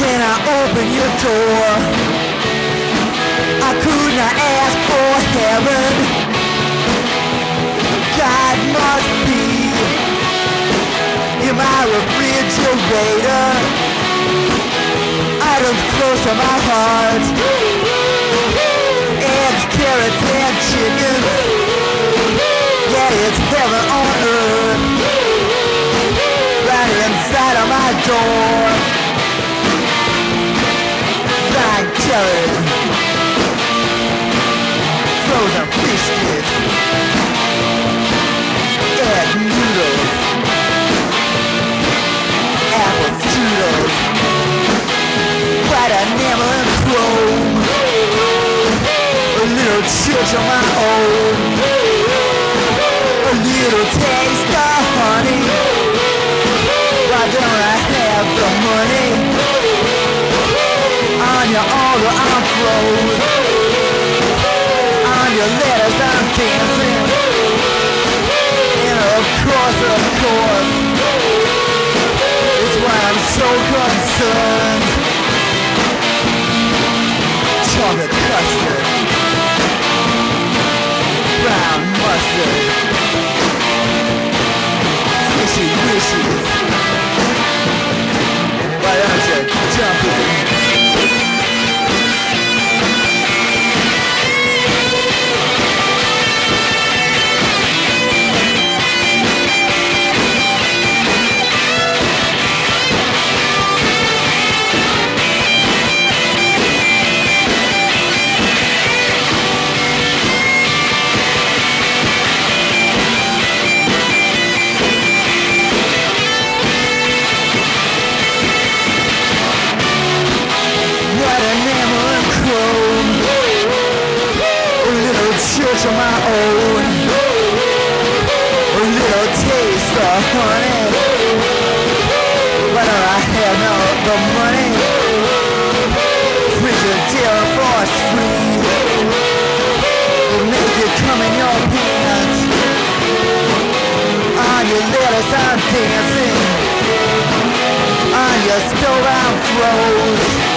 When I open your door, I could not ask for heaven. God must be in my refrigerator, items close to my heart, eggs, carrots and chicken. Yeah, it's heaven on earth, right inside of my door. Frozen fish sticks, egg noodles, apple strudels, white enamel and chrome, a little church of my own, a little taste of honey. Why don't I have the money? On your order I'm froze, on your letters I'm dancing, and of course, it's why I'm so concerned. Chocolate custard, brown mustard, fishy wishes, why don't you jump in? Church of my own, a little taste of honey. Whether I have all the money, Frigidaire for free, will make you come in your pants. On your lettuce I'm dancing, on your stove I'm froze.